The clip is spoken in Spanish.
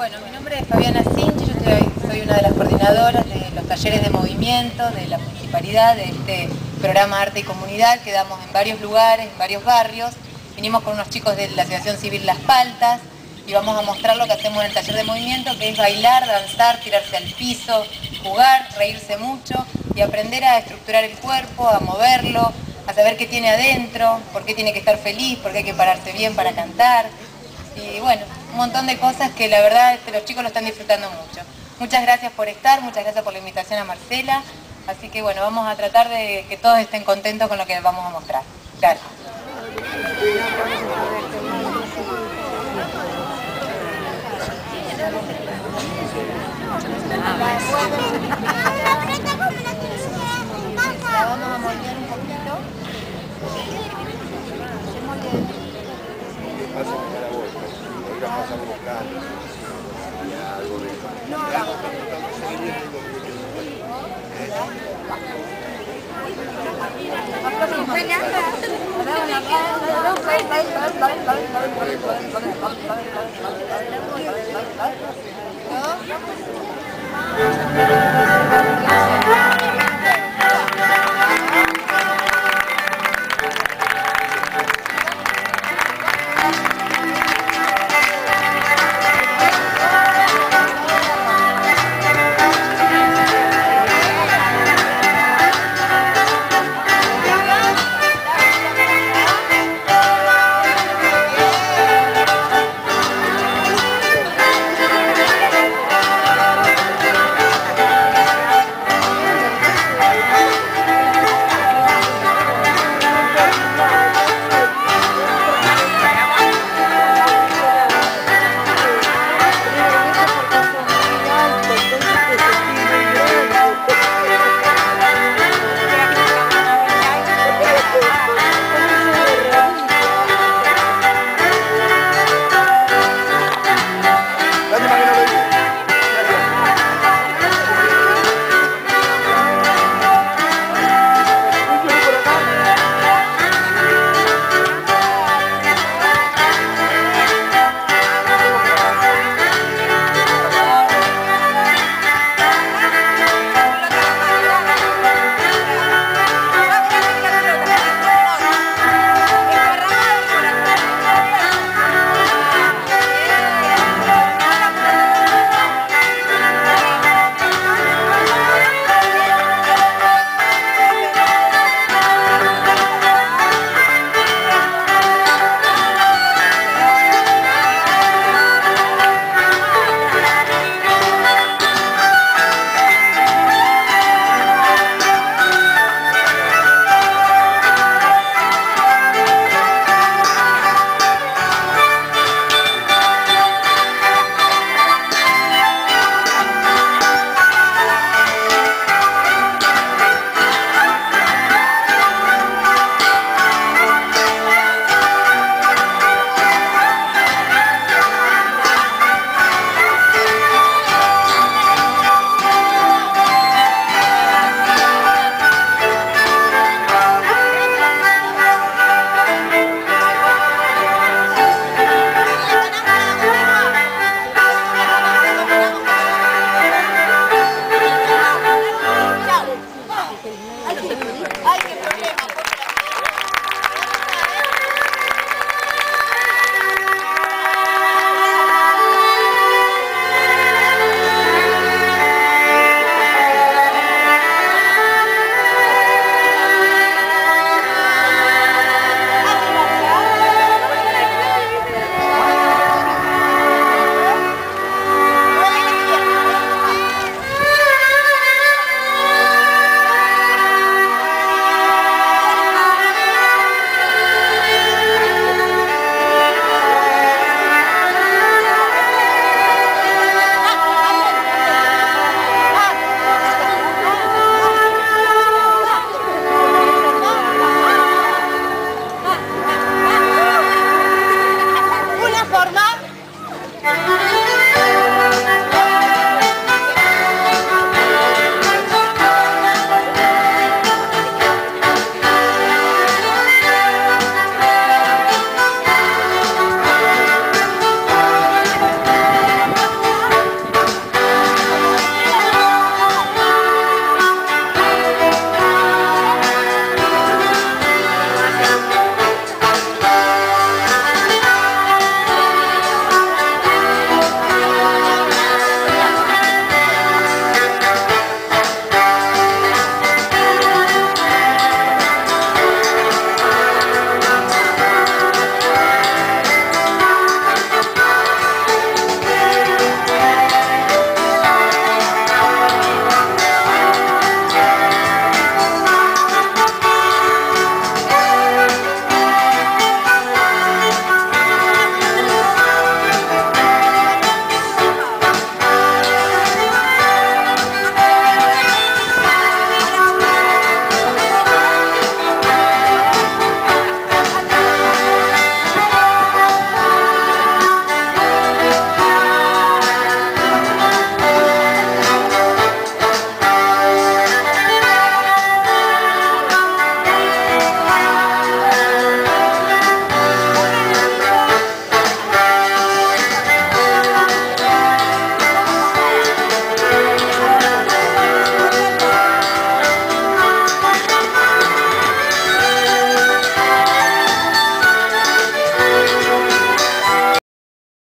Bueno, mi nombre es Fabiana Sinchi, yo soy una de las coordinadoras de los talleres de movimiento de la municipalidad, de este programa Arte y Comunidad que damos en varios lugares, en varios barrios. Vinimos con unos chicos de la Asociación Civil Las Paltas y vamos a mostrar lo que hacemos en el taller de movimiento, que es bailar, danzar, tirarse al piso, jugar, reírse mucho y aprender a estructurar el cuerpo, a moverlo, a saber qué tiene adentro, por qué tiene que estar feliz, por qué hay que pararse bien para cantar. Y bueno, un montón de cosas que la verdad los chicos lo están disfrutando mucho. Muchas gracias por estar, muchas gracias por la invitación a Marcela. Así que bueno, vamos a tratar de que todos estén contentos con lo que les vamos a mostrar. Gracias. Vamos a moldear un poquito.